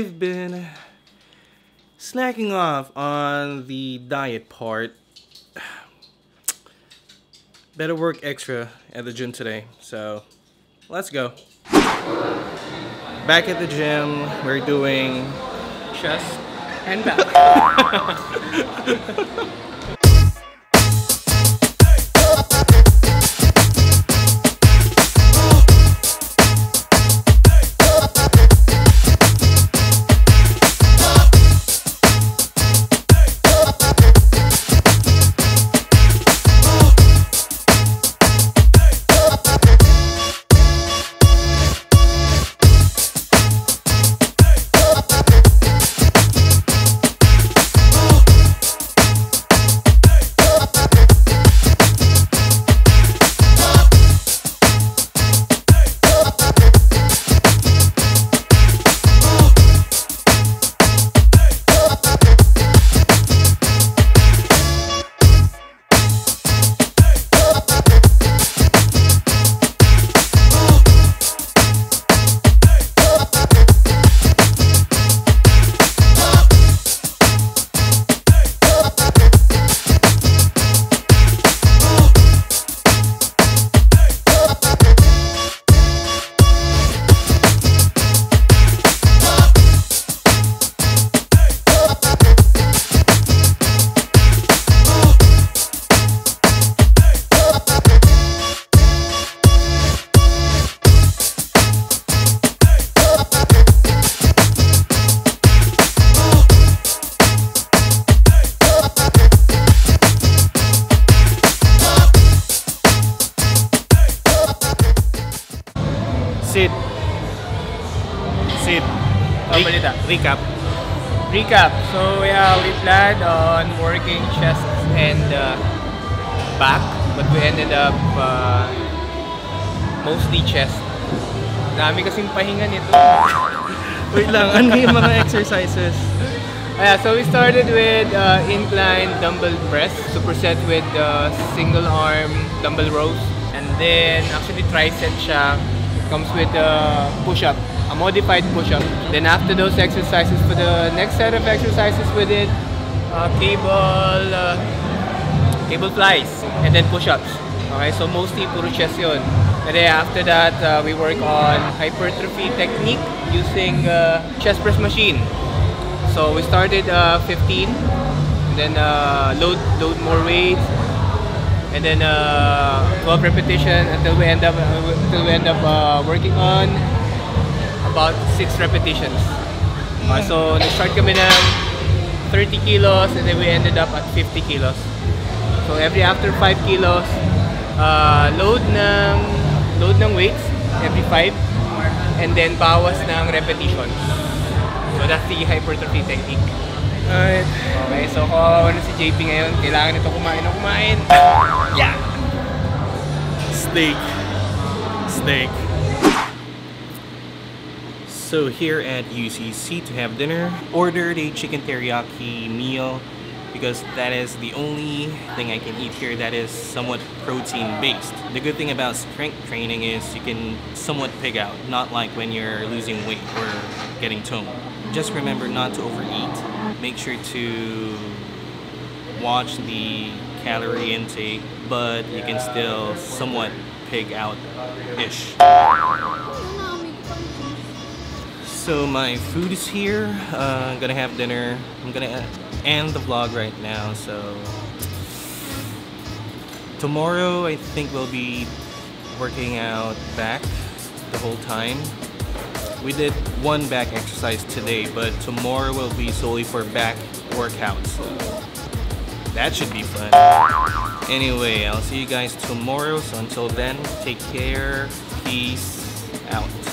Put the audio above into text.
I've been slacking off on the diet part. Better work extra at the gym today, so let's go. Back at the gym, we're doing chest and back. Sit. Recap. So yeah, we planned on working chest and back, but we ended up mostly chest. Dami kasing pahinga nito. Wait lang, ano yung mga exercises? Yeah, so we started with incline dumbbell press, superset with single arm dumbbell rows, and then actually tricep siya. Comes with a push-up, a modified push-up. Then after those exercises, for the next set of exercises with it, cable flies, and then push-ups. Okay, so mostly puro chest yun. And then after that, we work on hypertrophy technique using chest press machine. So we started 15, and then load more weight, and then 12 repetition until we end up working on about 6 repetitions. So nag-start kami ng 30 kilos and then we ended up at 50 kilos. So every after 5 kilos, load ng weights every 5 and then bawas ng repetitions. So that's the hypertrophy technique. Alright. Okay, so kung ano si JP ngayon, kailangan nito kumain. Yeah! Steak. So here at UCC to have dinner, ordered a chicken teriyaki meal because that is the only thing I can eat here that is somewhat protein-based. The good thing about strength training is you can somewhat pig out, not like when you're losing weight or getting toned. Just remember not to overeat. Make sure to watch the calorie intake, but you can still somewhat pig out-ish. So my food is here. I'm gonna have dinner. I'm gonna end the vlog right now. So tomorrow I think we'll be working out back the whole time. We did one back exercise today, but tomorrow will be solely for back workouts. That should be fun. Anyway, I'll see you guys tomorrow. So until then, take care. Peace out.